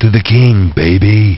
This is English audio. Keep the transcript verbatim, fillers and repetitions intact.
to the king, baby.